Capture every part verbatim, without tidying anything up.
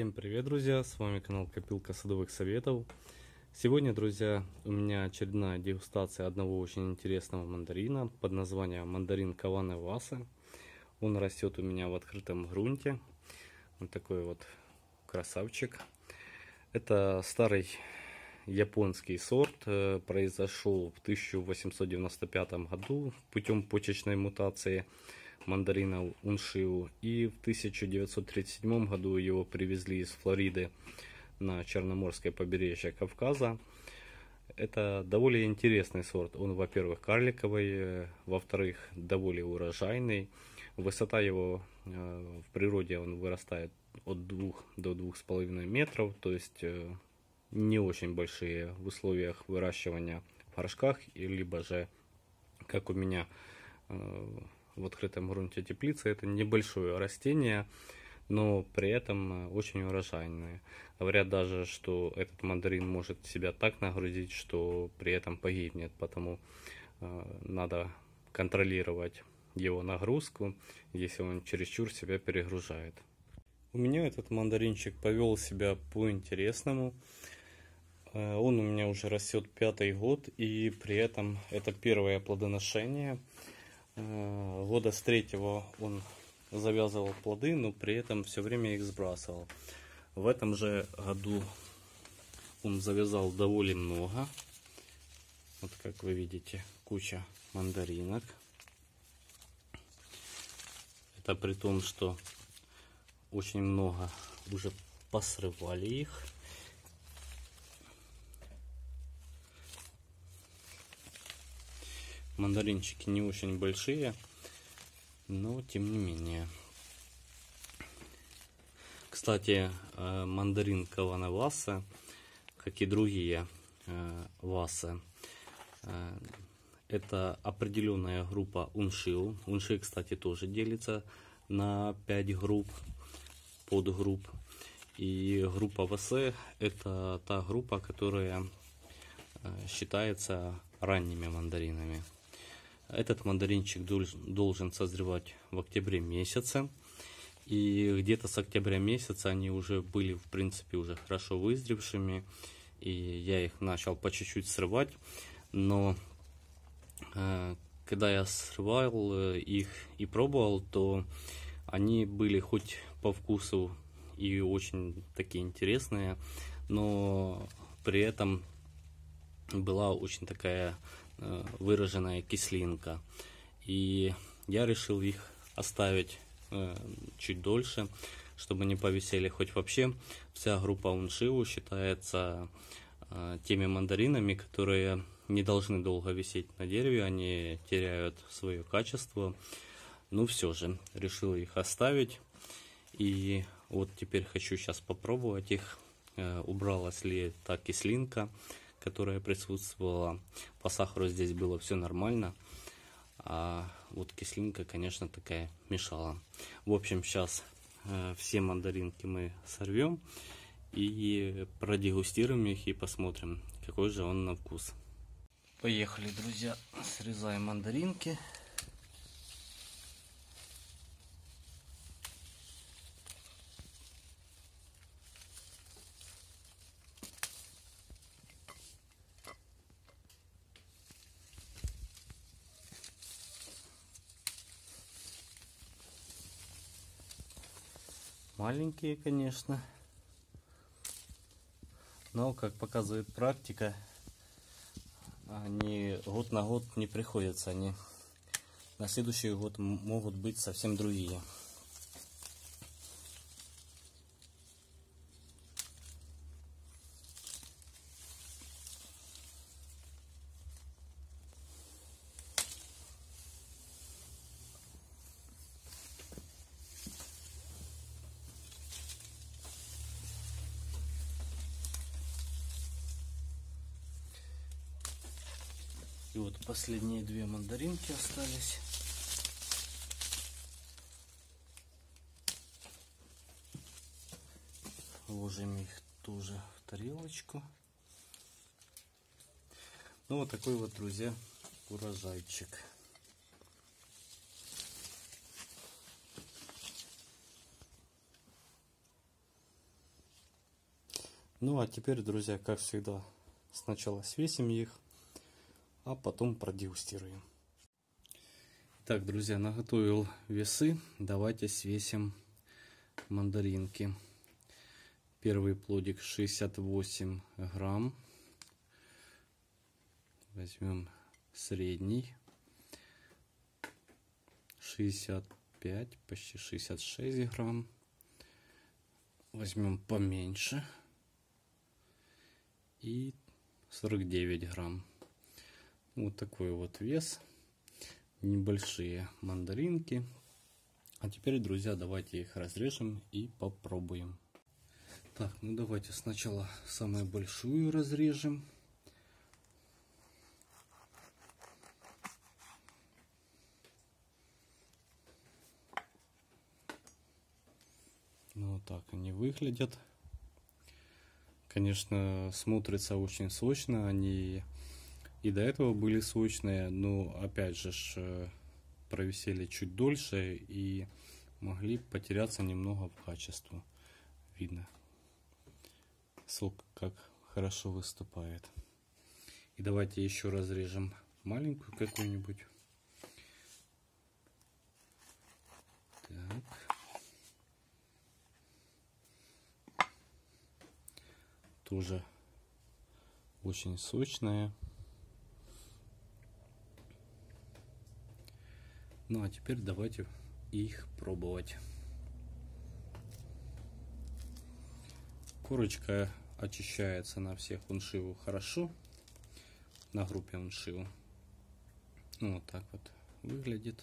Всем привет, друзья! С вами канал Копилка садовых советов. Сегодня, друзья, у меня очередная дегустация одного очень интересного мандарина под названием мандарин Ковано васе. Он растет у меня в открытом грунте. Вот такой вот красавчик. Это старый японский сорт. Произошел в тысяча восемьсот девяносто пятом году путем почечной мутации мандарина Уншиу, и в тысяча девятьсот тридцать седьмом году его привезли из Флориды на Черноморское побережье Кавказа. Это довольно интересный сорт. Он, во-первых, карликовый, во-вторых, довольно урожайный. Высота его в природе он вырастает от двух до двух с половиной метров, то есть не очень большие в условиях выращивания в горшках, либо же, как у меня в открытом грунте теплицы, это небольшое растение, но при этом очень урожайное. Говорят даже, что этот мандарин может себя так нагрузить, что при этом погибнет, потому э, надо контролировать его нагрузку, если он чересчур себя перегружает. У меня этот мандаринчик повел себя по-интересному. Э, он у меня уже растет пятый год, и при этом это первое плодоношение. Года с третьего он завязывал плоды, но при этом все время их сбрасывал. В этом же году он завязал довольно много. Вот как вы видите, куча мандаринок. Это при том, что очень много уже посрывали их. Мандаринчики не очень большие, но тем не менее. Кстати, мандарин Ковано васе, как и другие васе, это определенная группа уншиу. Унши, кстати, тоже делится на пять групп, подгрупп. И группа васе — это та группа, которая считается ранними мандаринами. Этот мандаринчик должен созревать в октябре месяце. И где-то с октября месяца они уже были, в принципе, уже хорошо вызревшими. И я их начал по чуть-чуть срывать. Но э, когда я срывал э, их и пробовал, то они были хоть по вкусу и очень такие интересные, но при этом была очень такая выраженная кислинка, и я решил их оставить э, чуть дольше, чтобы не повисели. Хоть вообще вся группа уншиу считается э, теми мандаринами, которые не должны долго висеть на дереве, они теряют свое качество, но все же решил их оставить. И вот теперь хочу сейчас попробовать их, э, убралась ли та кислинка, которая присутствовала. По сахару здесь было все нормально, а вот кислинка, конечно, такая мешала. В общем, сейчас э, все мандаринки мы сорвем и продегустируем их, и посмотрим, какой же он на вкус. Поехали, друзья, срезаем мандаринки. Маленькие, конечно, но, как показывает практика, они год на год не приходятся, они на следующий год могут быть совсем другие. И вот последние две мандаринки остались. Ложим их тоже в тарелочку. Ну вот такой вот, друзья, урожайчик. Ну а теперь, друзья, как всегда, сначала свесим их, а потом продегустируем. Так, друзья, наготовил весы. Давайте свесим мандаринки. Первый плодик шестьдесят восемь грамм. Возьмем средний. шестьдесят пять, почти шестьдесят шесть грамм. Возьмем поменьше. И сорок девять грамм. Вот такой вот вес. Небольшие мандаринки. А теперь, друзья, давайте их разрежем и попробуем. Так, ну давайте сначала самую большую разрежем. Ну, вот так они выглядят. Конечно, смотрятся очень сочно. Они и до этого были сочные, но опять же провисели чуть дольше и могли потеряться немного в качестве. Видно, сок как хорошо выступает. И давайте еще разрежем маленькую какую-нибудь. Так. Тоже очень сочная. Ну а теперь давайте их пробовать. Корочка очищается на всех уншиу хорошо, на группе уншиу. Ну, вот так вот выглядит.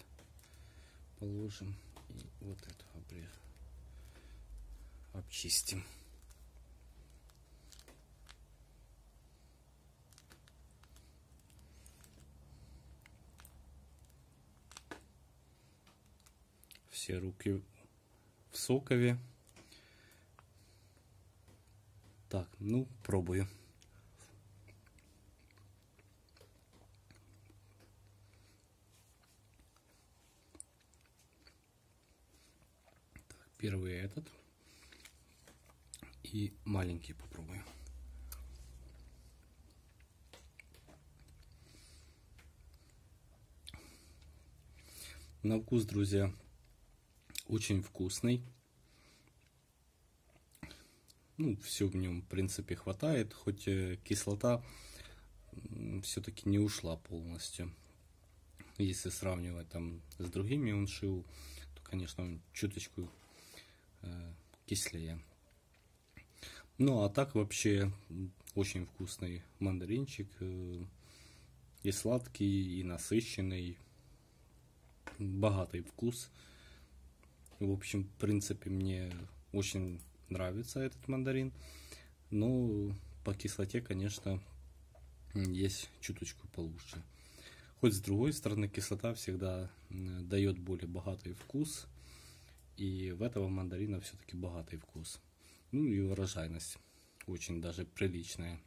Положим и вот эту обрез обчистим. Все руки в сокове. Так, ну, пробую. Так, первый этот. И маленький попробую. На вкус, друзья, очень вкусный. Ну, все в нем, в принципе, хватает, хоть кислота все-таки не ушла полностью. Если сравнивать там с другими уншиу, то, конечно, он чуточку э, кислее. Ну, а так вообще очень вкусный мандаринчик. Э, и сладкий, и насыщенный. Богатый вкус. В общем, в принципе, мне очень нравится этот мандарин, но по кислоте, конечно, есть чуточку получше. Хоть с другой стороны, кислота всегда дает более богатый вкус, и в этого мандарина все-таки богатый вкус. Ну и урожайность очень даже приличная.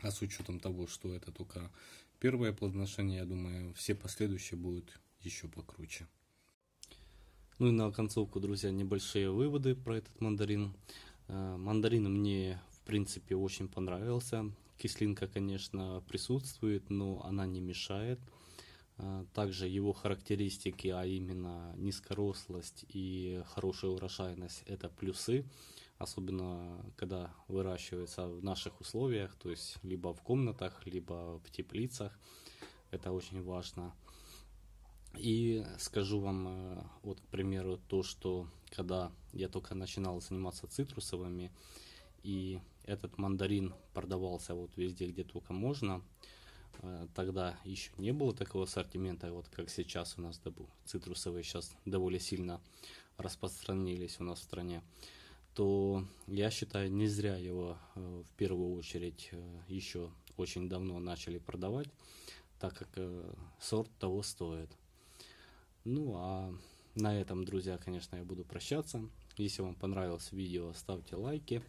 А с учетом того, что это только первое плодоношение, я думаю, все последующие будут еще покруче. Ну и на концовку, друзья, небольшие выводы про этот мандарин. Мандарин мне, в принципе, очень понравился. Кислинка, конечно, присутствует, но она не мешает. Также его характеристики, а именно низкорослость и хорошая урожайность, это плюсы. Особенно, когда выращивается в наших условиях, то есть либо в комнатах, либо в теплицах. Это очень важно. И скажу вам, вот, к примеру, то, что когда я только начинал заниматься цитрусовыми, и этот мандарин продавался вот везде, где только можно, тогда еще не было такого ассортимента, вот как сейчас у нас. Цитрусовые сейчас довольно сильно распространились у нас в стране. То я считаю, не зря его в первую очередь еще очень давно начали продавать, так как сорт того стоит. Ну, а на этом, друзья, конечно, я буду прощаться. Если вам понравилось видео, ставьте лайки.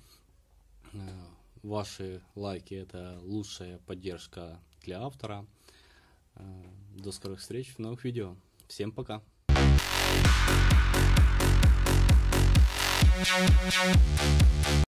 Ваши лайки – это лучшая поддержка для автора. До скорых встреч в новых видео. Всем пока!